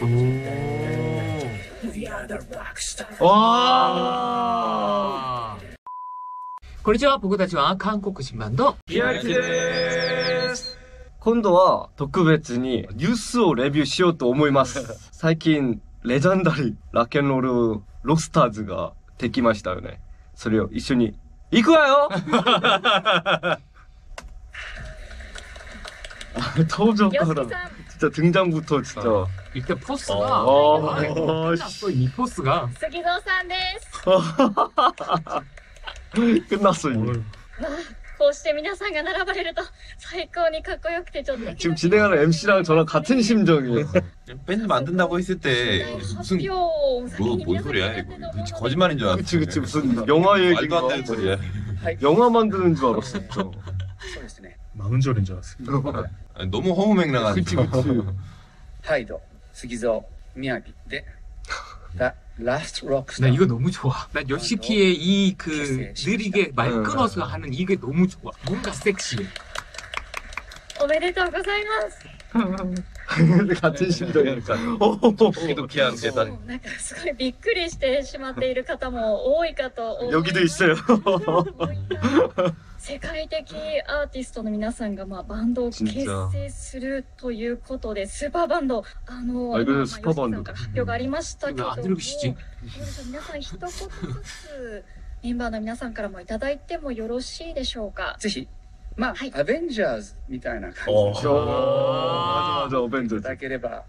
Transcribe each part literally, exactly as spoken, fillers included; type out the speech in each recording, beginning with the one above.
おー、こんにちは。僕たちは韓国人バンドビアリティです。今度は特別にニュースをレビューしようと思います。最近レジェンダリーラケンロールロスターズができましたよね。それを一緒に行くわよ。登場から진짜등장부터진짜이때포스가이포스가스기도산です끝났어요こうして皆さんが並ばれると最高にかっこよくてちょっと지금진행하는 엠씨랑 저랑 같은 심정이에요. 밴드 만든다고 했을 때 무슨 뭐 뭔 소리야 이거? 거짓말인 줄 알았어. 그치 그치 무슨 영화 얘기가 말도 안 되는 소리야. 영화 만드는 줄 알았어. 마흔절인 줄 알았어. 너무 허무맹랑한. 그치 그치. 하이도 스기조 미야비데 다 라스트 록스타. 나 이거 너무 좋아. 난 요시키의 이 그 느리게 말 끊어서 하는 이게 너무 좋아. 뭔가 섹시해. 오메데토고사이마스. 같은 심정이니까. 도끼도끼한테다. 뭔가 すごいびっくりしてしまっている方も多いかと思います. 여기도 있어요. 世界的アーティストの皆さんがまあバンドを結成するということで、スーパーバンド、あのー、スーパーバンド発表がありましたけども、皆さん一言ずつメンバーの皆さんからもいただいてもよろしいでしょうか。ぜひ、まあ、はい、アベンジャーズみたいな感じで、あじゃあアベンジャーズいただければ。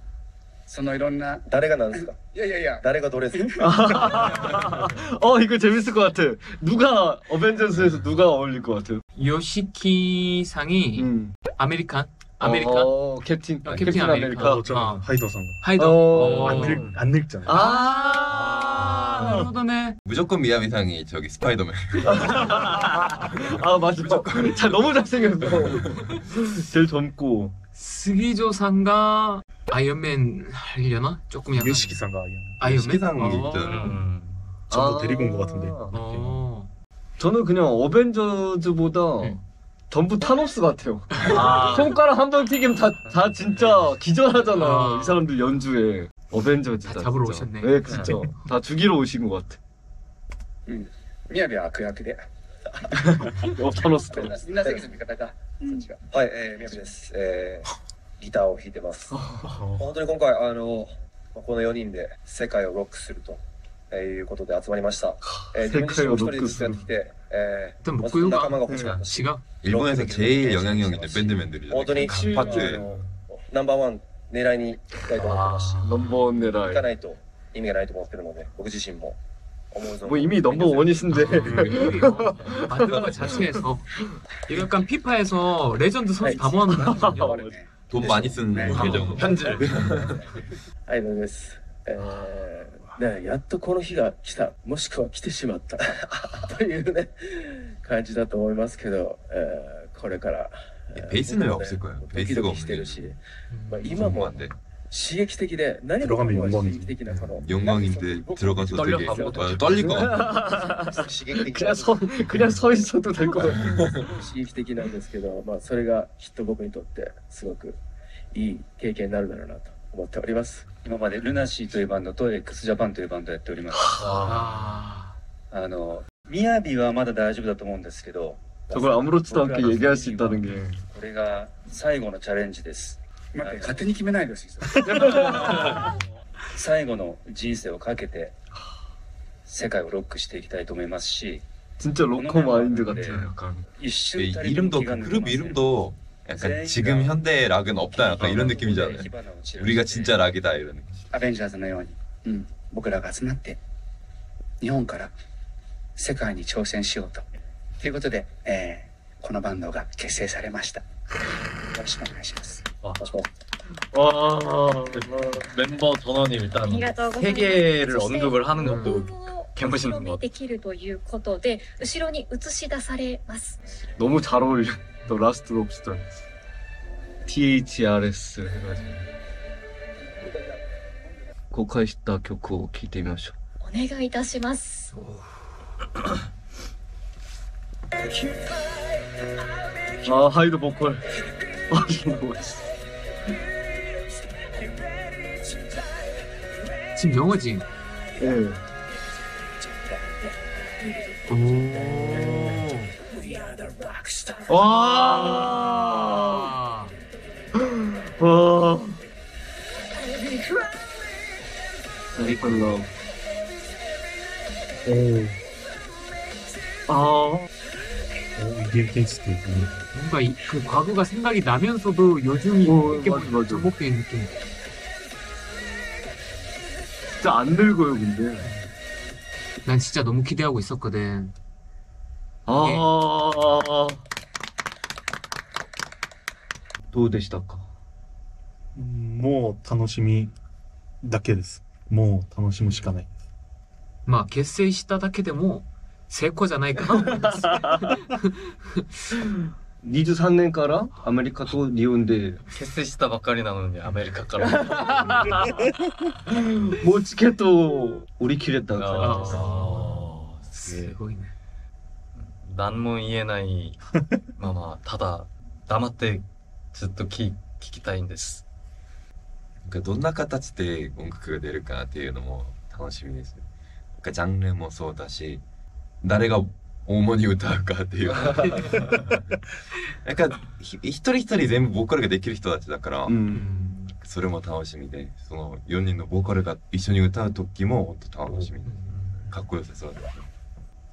そのいろんな誰がなんですか？いやいやいや誰がどれですか？あ、いこれ재밌을것 같아。누가 어벤져스에서누가어울릴것같아요？요시키상이アメリカンアメリカンキャプティンキャプティンアメリカンハイドさんがハイド안늙안늙잖아요。あー、なるほどね。무조건미야미상이저기스파이더맨。あ、맞아。자너무잘생겼어。제일젊고 스기조 상가 아이언맨 하려나? 조금 약간 유시키상가 아이언맨 아이언맨이 있잖아요. 저도 데리고 온 것 같은데. 아 저는 그냥 어벤져즈보다 네. 전부 타노스 같아요. 아 손가락 한 번 튀기면 다, 다 진짜 기절하잖아. 아 이 사람들 연주에 어벤져즈다. 다 잡으러 진짜. 오셨네. 네 진짜 다 죽이러 오신 것 같아. 음, 미안해 아크야크네. 타노스. 민나 세계에서 미카다가. 아, 예, 미야비です. 에... ギターを弾いてます。本当に今回あのこのよにんで世界をロックすると、えー、いうことで集まりました。えー、自分自身も一人でずっとやってきて、えー、まず仲間が欲しかったし、日本에서제일영향력있는밴드맨들이잖아요。本当にパッとナンバーワン狙いに行きたいと思ってますし、ナンバーワン狙い行かないと意味がないと思ってるので、僕自身も思うぞ。もう意味ナンバーワンにすんで。バンドの자체에서 약간 피파 에서レジェンド선수 다 모았는데 돈 많이 쓴 계정 편집 아이돌です。ね、やっとこの日が来た、もしくは来てしまったというね感じだと思いますけど、えー、これからベースのは없을 거예요。ベースがしてるし、まあ今も刺激的で何も刺激的なこの영광인데들어가서되게떨릴거같아。刺激的。그냥서그냥서있어도될거같아。刺激的なんですけど、まあそれがきっと僕にとってすごくいい経験になるだろうなと思っております。今までルナシーというバンドと X ジャパンというバンドをやっております。あのミヤビはまだ大丈夫だと思うんですけど、これアムロチとアンケイエギアシーだるんげ。これが最後のチャレンジです。勝手に決めないでほしいです。最後の人生をかけて世界をロックしていきたいと思いますし、진짜로커마인드 같아요。이름도그룹이름도약간지금현대의락은없다약간이런느낌이잖아요우리가진짜락이다이런느낌아벤져스のように、うん、僕らが集まって日本から世界に挑戦しようとということで、えー、このバンドが結成されました。よろしくお願いします。와 멤버 전원이 일단 세 개를 언급을 하는 것도 괜찮은 것 같아요. 너무 잘 어울려. 또 라스트 롭스터 티에이치아르에스 해가지고 곡하시다 교코 기대면서 오네가이다시마스. 아 하이드 보컬. 아 너무 멋있어. 십영 호지. 예. 오. 와. 와. 레이컬러. 오. 아. 이게 텍스트. 뭔가 이, 그 과거가 생각이 나면서도 요즘이 이렇게 뭔가 접목된 느낌. 진짜 안 늙어요, 근데. 난 진짜 너무 기대하고 있었거든. 아. 도 되시다까? もう楽しみだけです。もう楽しむしかない。 まあ結成しただけでも成功じゃないかなと思います。にじゅうさんねんからアメリカと日本で結成したばかりなのにアメリカからもうチケットを売り切れたからです。あー、すごいね。何も言えないままただ黙ってずっと聞きたいんです。どんな形で音楽が出るかっていうのも楽しみです。ジャンルもそうだし、誰が主に歌うかっていうなんか一人一人全部ボーカルができる人たちだから、うん、それも楽しみで、そのよにんのボーカルが一緒に歌う時も本当楽しみです。かっこよさそうだ。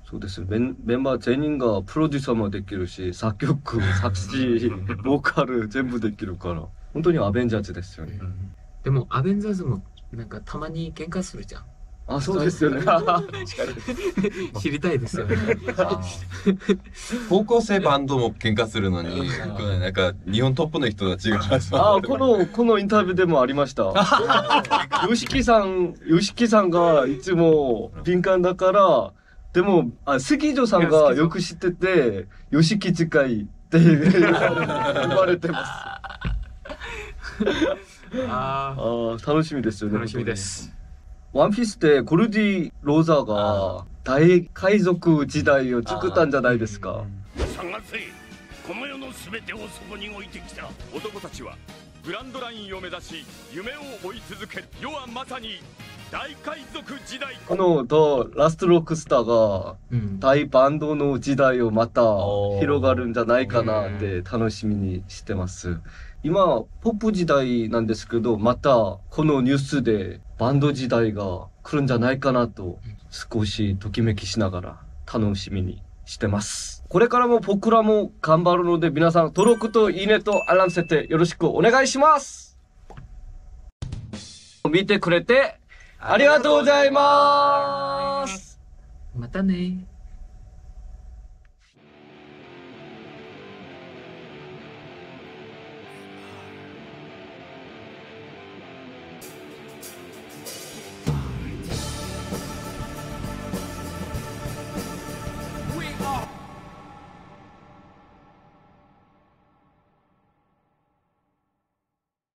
そうです。メン、メンバー全員がプロデューサーもできるし、作曲、作詞、ボーカル全部できるから、本当にアベンジャーズですよね。うん、でもアベンジャーズもなんかたまに喧嘩するじゃん。あ、そうですよね。知りたいですよね。高校生バンドも喧嘩するのに、なんか日本トップの人たちが。あ、このこのインタビューでもありました。YOSHIKIさん、YOSHIKIさんがいつも敏感だから、でもあ、スギジョさんがよく知ってて、YOSHIKI近いって言われてます。ああ、楽しみですよね。楽しみです。ワンピースでゴルディ・ローザが大海賊時代を作ったんじゃないですか。探せ、この世の全てをそこに置いてきた男たちはグランドラインを目指し夢を追い続ける。世はまさに大海賊時代。このThe Last Rockstarが大バンドの時代をまた広がるんじゃないかなって楽しみにしてます。今、ポップ時代なんですけど、またこのニュースでバンド時代が来るんじゃないかなと、少しときめきしながら楽しみにしてます。これからも僕らも頑張るので、皆さん登録といいねとアラーム設定よろしくお願いします。見てくれてありがとうございます。またね。